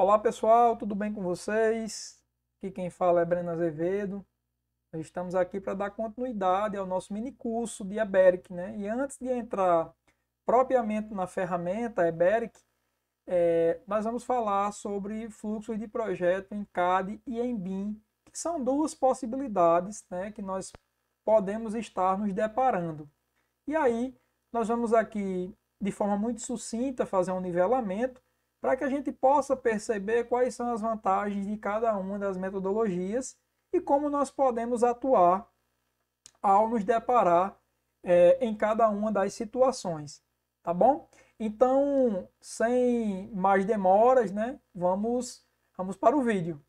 Olá pessoal, tudo bem com vocês? Aqui quem fala é Breno Azevedo. Nós estamos aqui para dar continuidade ao nosso mini curso de Eberick, né? E antes de entrar propriamente na ferramenta Eberick, nós vamos falar sobre fluxos de projeto em CAD e em BIM, que são duas possibilidades, né, que nós podemos estar nos deparando. E aí, nós vamos aqui, de forma muito sucinta, fazer um nivelamento para que a gente possa perceber quais são as vantagens de cada uma das metodologias e como nós podemos atuar ao nos deparar em cada uma das situações, tá bom? Então, sem mais demoras, né? Vamos para o vídeo.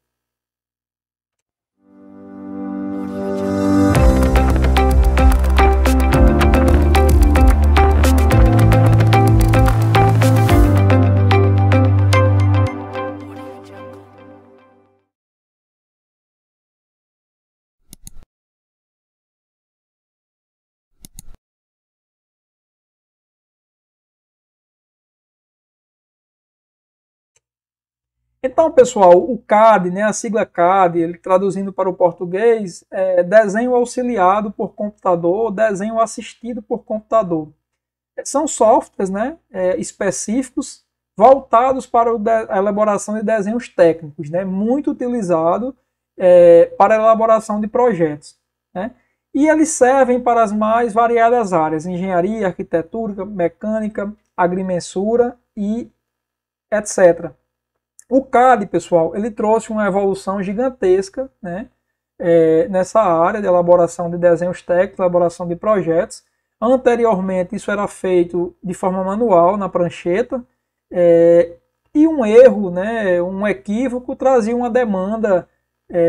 Então, pessoal, o CAD, né, a sigla CAD, ele traduzindo para o português, é desenho auxiliado por computador, desenho assistido por computador. São softwares, né, específicos voltados para a elaboração de desenhos técnicos, né, muito utilizado para a elaboração de projetos, né, e eles servem para as mais variadas áreas, engenharia, arquitetura, mecânica, agrimensura e etc. O CAD, pessoal, ele trouxe uma evolução gigantesca, né, nessa área de elaboração de desenhos técnicos, elaboração de projetos. Anteriormente, isso era feito de forma manual, na prancheta, e um erro, né, um equívoco, trazia uma demanda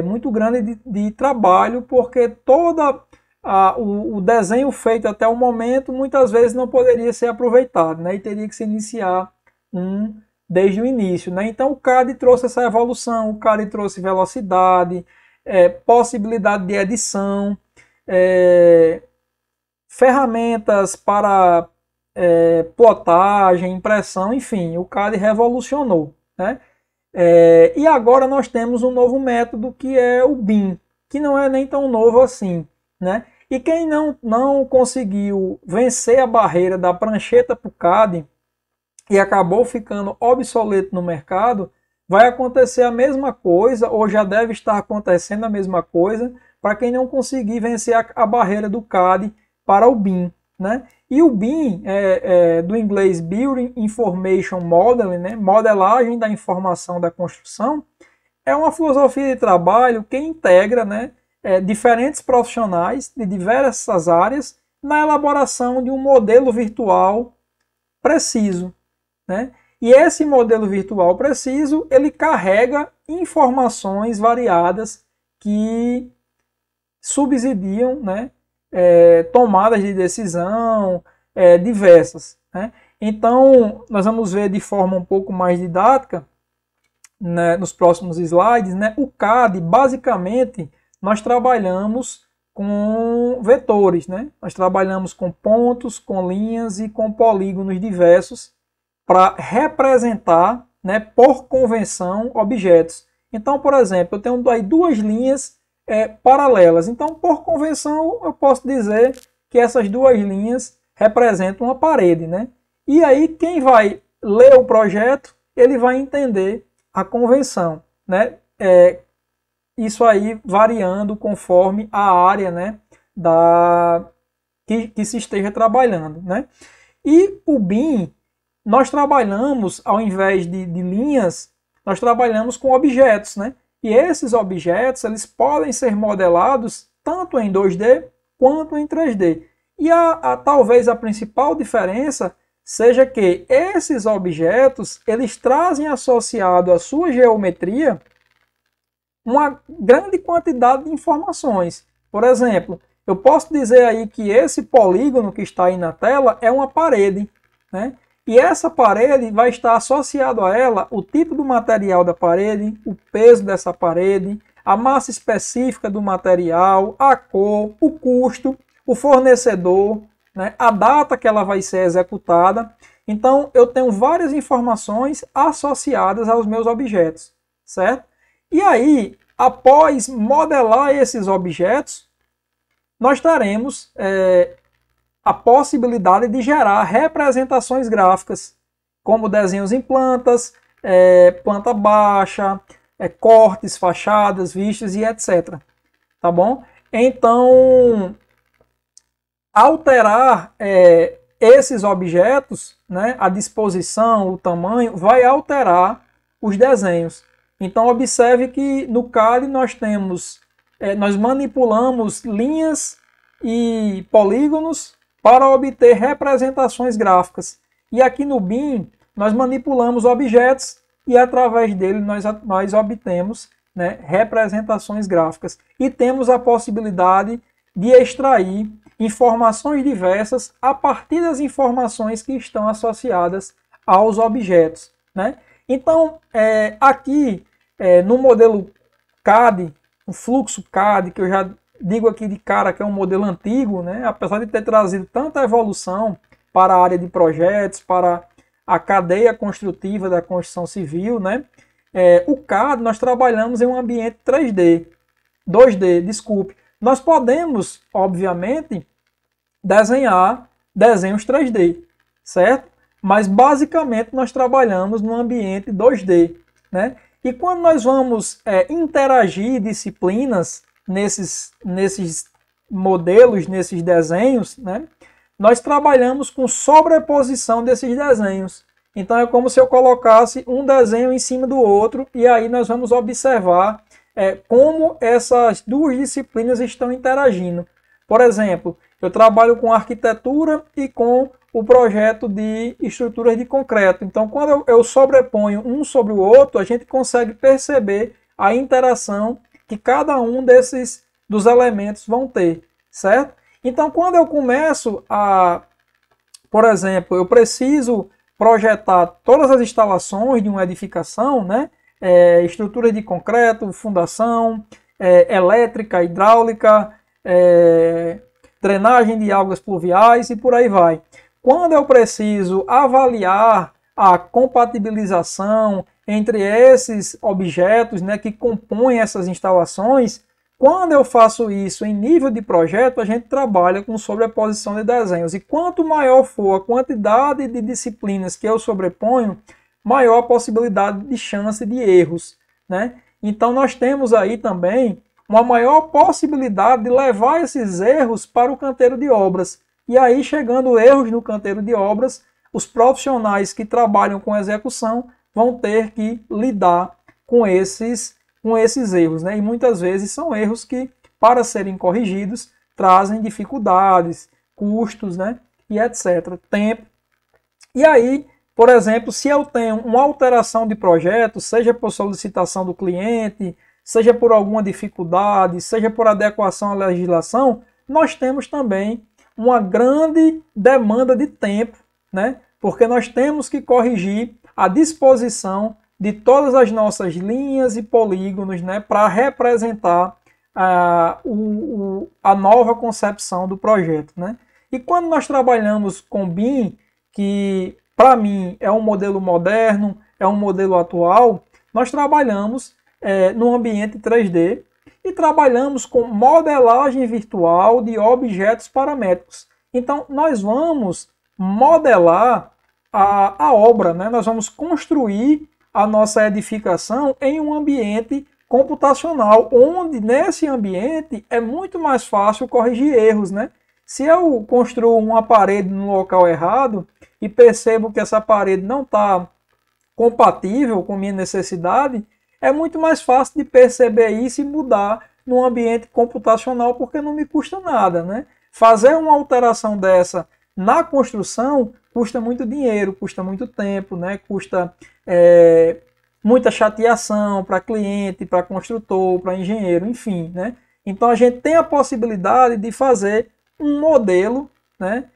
muito grande de trabalho, porque todo o desenho feito até o momento, muitas vezes, não poderia ser aproveitado, né, e teria que se iniciar desde o início, né? Então o CAD trouxe essa evolução, o CAD trouxe velocidade, possibilidade de edição, ferramentas para plotagem, impressão, enfim, o CAD revolucionou, né? E agora nós temos um novo método que é o BIM, que não é nem tão novo assim, né? E quem não conseguiu vencer a barreira da prancheta para o CAD, e acabou ficando obsoleto no mercado, vai acontecer a mesma coisa, ou já deve estar acontecendo a mesma coisa, para quem não conseguir vencer a barreira do CAD para o BIM, né? E o BIM, do inglês Building Information Modeling, né? Modelagem da informação da construção, é uma filosofia de trabalho que integra, né, diferentes profissionais de diversas áreas na elaboração de um modelo virtual preciso, né? E esse modelo virtual preciso, ele carrega informações variadas que subsidiam, né, tomadas de decisão diversas, né? Então, nós vamos ver de forma um pouco mais didática, né, nos próximos slides, né? O CAD, basicamente, nós trabalhamos com vetores, né? Nós trabalhamos com pontos, com linhas e com polígonos diversos, para representar, né, por convenção, objetos. Então, por exemplo, eu tenho aí duas linhas paralelas. Então, por convenção, eu posso dizer que essas duas linhas representam uma parede, né? E aí, quem vai ler o projeto, ele vai entender a convenção, né? Isso aí variando conforme a área, né, que se esteja trabalhando, né? E o BIM, nós trabalhamos, ao invés de linhas, nós trabalhamos com objetos, né? E esses objetos, eles podem ser modelados tanto em 2D quanto em 3D. E talvez a principal diferença seja que esses objetos, eles trazem associado à sua geometria uma grande quantidade de informações. Por exemplo, eu posso dizer aí que esse polígono que está aí na tela é uma parede, né? E essa parede vai estar associado a ela o tipo do material da parede, o peso dessa parede, a massa específica do material, a cor, o custo, o fornecedor, né, a data que ela vai ser executada. Então, eu tenho várias informações associadas aos meus objetos, certo? E aí, após modelar esses objetos, nós teremos a possibilidade de gerar representações gráficas, como desenhos em plantas, planta baixa, cortes, fachadas, vistas e etc. Tá bom? Então, alterar esses objetos, né, a disposição, o tamanho, vai alterar os desenhos. Então, observe que no CAD nós temos, nós manipulamos linhas e polígonos para obter representações gráficas. E aqui no BIM, nós manipulamos objetos e através dele nós obtemos, né, representações gráficas. E temos a possibilidade de extrair informações diversas a partir das informações que estão associadas aos objetos, né? Então, aqui no modelo CAD, o fluxo CAD, que eu já digo aqui de cara que é um modelo antigo, né? Apesar de ter trazido tanta evolução para a área de projetos, para a cadeia construtiva da construção civil, né? O CAD nós trabalhamos em um ambiente 2D, desculpe. Nós podemos, obviamente, desenhar desenhos 3D, certo? Mas, basicamente, nós trabalhamos no ambiente 2D, né? E quando nós vamos interagir disciplinas nesses modelos, nesses desenhos, né? Nós trabalhamos com sobreposição desses desenhos. Então, é como se eu colocasse um desenho em cima do outro e aí nós vamos observar como essas duas disciplinas estão interagindo. Por exemplo, eu trabalho com arquitetura e com o projeto de estruturas de concreto. Então, quando eu sobreponho um sobre o outro, a gente consegue perceber a interação que cada um dos elementos vão ter, certo? Então, quando eu começo a, por exemplo, eu preciso projetar todas as instalações de uma edificação, né? Estruturas de concreto, fundação, elétrica, hidráulica, drenagem de águas pluviais e por aí vai. Quando eu preciso avaliar a compatibilização entre esses objetos, né, que compõem essas instalações, quando eu faço isso em nível de projeto, a gente trabalha com sobreposição de desenhos. E quanto maior for a quantidade de disciplinas que eu sobreponho, maior a possibilidade de chance de erros, né? Então nós temos aí também uma maior possibilidade de levar esses erros para o canteiro de obras. E aí, chegando erros no canteiro de obras, os profissionais que trabalham com execução vão ter que lidar com esses erros, né? E muitas vezes são erros que, para serem corrigidos, trazem dificuldades, custos, né? E etc. Tempo. E aí, por exemplo, se eu tenho uma alteração de projeto, seja por solicitação do cliente, seja por alguma dificuldade, seja por adequação à legislação, nós temos também uma grande demanda de tempo, né? Porque nós temos que corrigir a disposição de todas as nossas linhas e polígonos, né? Para representar a nova concepção do projeto, né? E quando nós trabalhamos com BIM, que para mim é um modelo moderno, é um modelo atual, nós trabalhamos no ambiente 3D e trabalhamos com modelagem virtual de objetos paramétricos. Então, nós vamos modelar a obra, né? Nós vamos construir a nossa edificação em um ambiente computacional, onde nesse ambiente é muito mais fácil corrigir erros, né? Se eu construo uma parede no local errado e percebo que essa parede não está compatível com minha necessidade, é muito mais fácil de perceber isso e mudar no ambiente computacional, porque não me custa nada, né? Fazer uma alteração dessa na construção custa muito dinheiro, custa muito tempo, né? Custa muita chateação para cliente, para construtor, para engenheiro, enfim, né? Então a gente tem a possibilidade de fazer um modelo, né,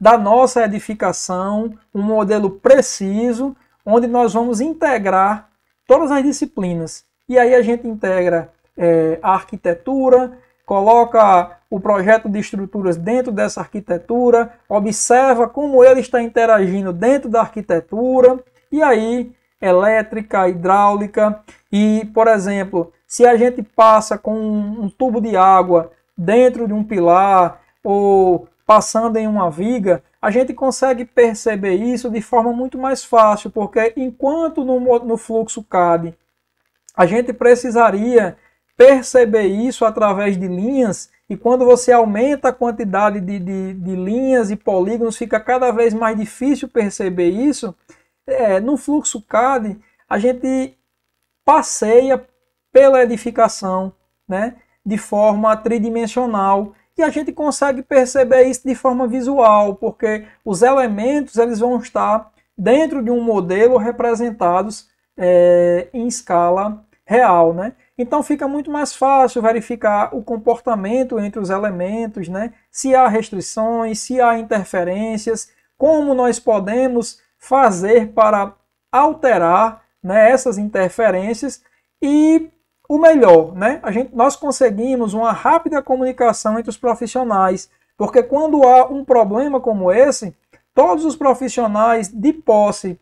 da nossa edificação, um modelo preciso, onde nós vamos integrar todas as disciplinas. E aí a gente integra a arquitetura, coloca o projeto de estruturas dentro dessa arquitetura, observa como ele está interagindo dentro da arquitetura, e aí elétrica, hidráulica, e, por exemplo, se a gente passa com um tubo de água dentro de um pilar ou passando em uma viga, a gente consegue perceber isso de forma muito mais fácil, porque enquanto no fluxo CAD a gente precisaria perceber isso através de linhas, e quando você aumenta a quantidade de linhas e polígonos, fica cada vez mais difícil perceber isso. No fluxo CAD, a gente passeia pela edificação, né, de forma tridimensional, e a gente consegue perceber isso de forma visual, porque os elementos eles vão estar dentro de um modelo representados em escala real, né? Então fica muito mais fácil verificar o comportamento entre os elementos, né? Se há restrições, se há interferências, como nós podemos fazer para alterar, né, essas interferências, e o melhor, né? Nós conseguimos uma rápida comunicação entre os profissionais, porque quando há um problema como esse, todos os profissionais de posse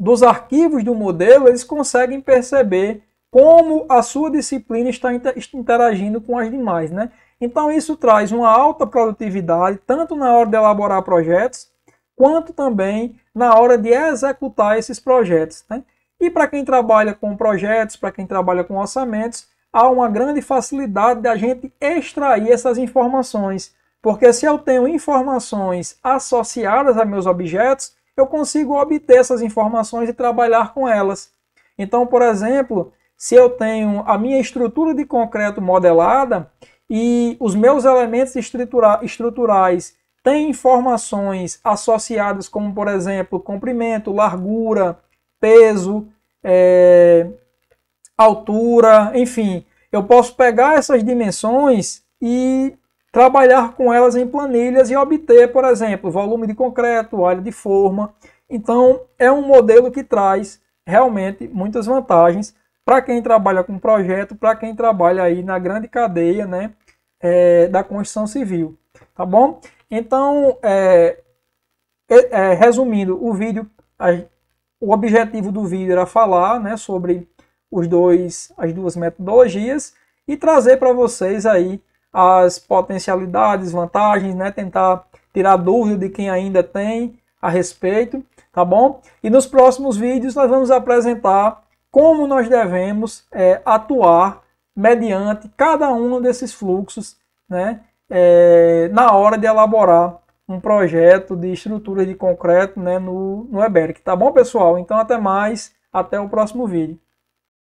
dos arquivos do modelo, eles conseguem perceber como a sua disciplina está interagindo com as demais, né? Então isso traz uma alta produtividade, tanto na hora de elaborar projetos, quanto também na hora de executar esses projetos, né? E para quem trabalha com projetos, para quem trabalha com orçamentos, há uma grande facilidade da gente extrair essas informações, porque se eu tenho informações associadas a meus objetos, eu consigo obter essas informações e trabalhar com elas. Então, por exemplo, se eu tenho a minha estrutura de concreto modelada e os meus elementos estruturais têm informações associadas como, por exemplo, comprimento, largura, peso, altura, enfim, eu posso pegar essas dimensões e trabalhar com elas em planilhas e obter, por exemplo, volume de concreto, área de forma. Então, é um modelo que traz realmente muitas vantagens para quem trabalha com projeto, para quem trabalha aí na grande cadeia, né, da construção civil, tá bom? Então, resumindo o vídeo, o objetivo do vídeo era falar, né, sobre as duas metodologias e trazer para vocês aí as potencialidades, vantagens, né? Tentar tirar dúvida de quem ainda tem a respeito, tá bom? E nos próximos vídeos nós vamos apresentar como nós devemos atuar mediante cada um desses fluxos, né? Na hora de elaborar um projeto de estrutura de concreto, né, no Eberick, tá bom, pessoal? Então até mais, até o próximo vídeo.